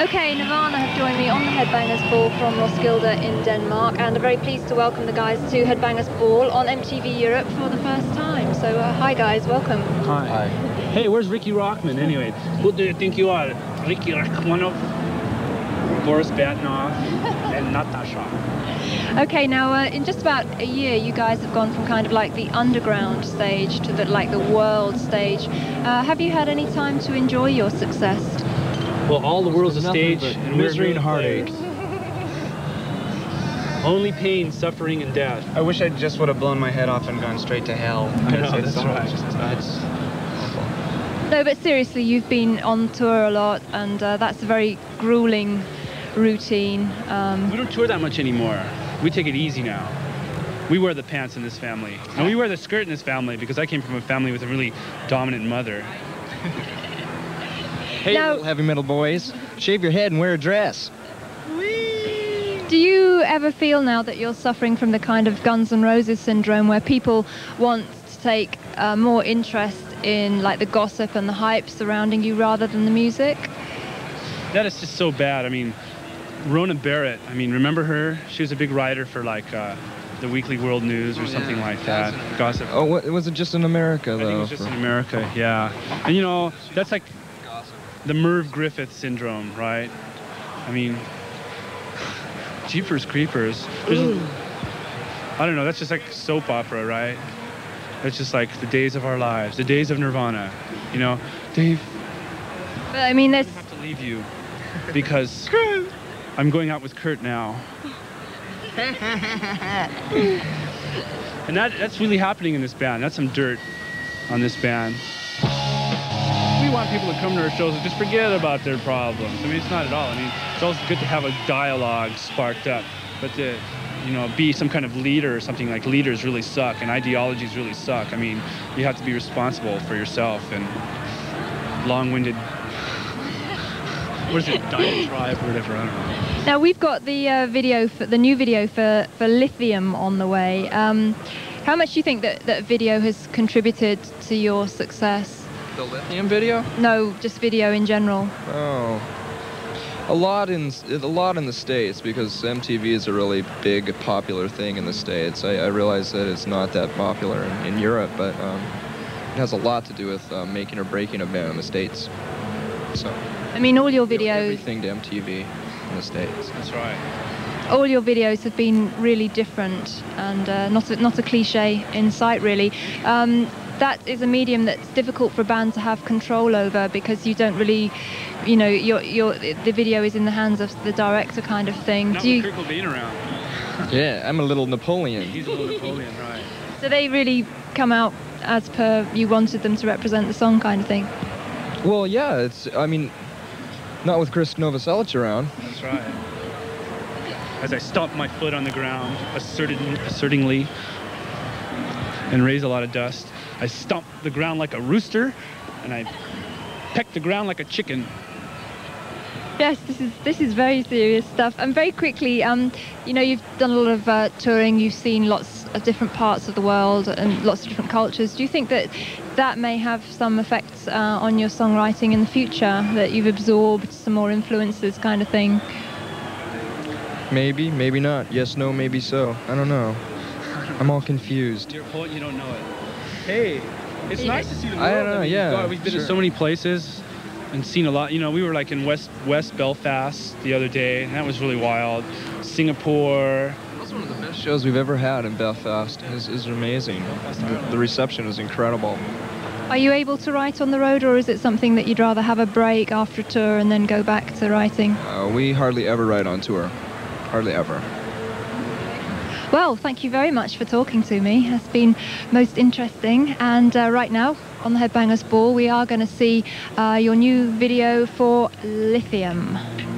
Okay, Nirvana have joined me on the Headbangers Ball from Roskilde in Denmark, and I'm very pleased to welcome the guys to Headbangers Ball on MTV Europe for the first time. So, hi guys, welcome. Hi. Hi. Hey, where's Riki Rachtman anyway? Who do you think you are? Riki Rachtmanov, Boris Bertner, and Natasha. Okay, now in just about a year, you guys have gone from kind of like the underground stage to the world stage. Have you had any time to enjoy your success? Well, all the world's a stage, and misery and heartache. Only pain, suffering, and death. I wish I just would have blown my head off and gone straight to hell. I know, that's right. That's awful. No, but seriously, you've been on tour a lot, and that's a very grueling routine. We don't tour that much anymore. We take it easy now. We wear the pants in this family. And we wear the skirt in this family, because I came from a family with a really dominant mother. Hey, now, heavy metal boys, shave your head and wear a dress. Whee! Do you ever feel now that you're suffering from the kind of Guns N' Roses syndrome where people want to take more interest in the gossip and the hype surrounding you rather than the music? That is just so bad. I mean, Rona Barrett, I mean, remember her? She was a big writer for the Weekly World News or something like that. Gossip. Oh, what, was it just in America, though? I think it was just in America, yeah. And, you know, that's like the Merv Griffith syndrome, right? I mean, jeepers creepers. I don't know, that's just like soap opera, right? That's just like the days of our lives, the days of Nirvana, you know? Dave, but, I mean, that's... I have to leave you because I'm going out with Kurt now. And that's really happening in this band. That's some dirt on this band. We want people to come to our shows and just forget about their problems. I mean, it's not at all. I mean, it's always good to have a dialogue sparked up, but to, you know, be some kind of leader or something. Like, leaders really suck and ideologies really suck. I mean, you have to be responsible for yourself and long-winded. What is it, diatribe or whatever? I don't know. Now we've got the video, the new video for Lithium on the way. How much do you think that video has contributed to your success? The Lithium video? No, just video in general. Oh, a lot in the States, because MTV is a really big, popular thing in the States. I realize that it's not that popular in Europe, but it has a lot to do with making or breaking a band in the States. So. I mean, all your videos. Everything to MTV in the States. That's right. All your videos have been really different, and not a cliche in sight, really. That is a medium that's difficult for a band to have control over, because you don't really, you know, the video is in the hands of the director, kind of thing. Not with Kirk being around. Yeah, I'm a little Napoleon. He's a little Napoleon, right. So they really come out as per you wanted them to represent the song, kind of thing. Well, yeah, it's, I mean, not with Krist Novoselic around. That's right. As I stomped my foot on the ground, assertingly, and raised a lot of dust. I stomped the ground like a rooster, and I pecked the ground like a chicken. Yes, this is very serious stuff. And very quickly, you know, you've done a lot of touring. You've seen lots of different parts of the world and lots of different cultures. Do you think that may have some effects on your songwriting in the future? That you've absorbed some more influences, kind of thing? Maybe, maybe not. Yes, no, maybe so. I don't know. I'm all confused. You're a poet, you don't know it. Hey, it's nice to see the world. I don't know, yeah. We've been in so many places and seen a lot. You know, we were like in West Belfast the other day, and that was really wild. Singapore. That was one of the best shows we've ever had in Belfast. It was amazing. The reception was incredible. Are you able to write on the road, or is it something that you'd rather have a break after a tour and then go back to writing? We hardly ever write on tour. Hardly ever. Well, thank you very much for talking to me. It's been most interesting. And right now, on the Headbangers Ball, we are going to see your new video for Lithium.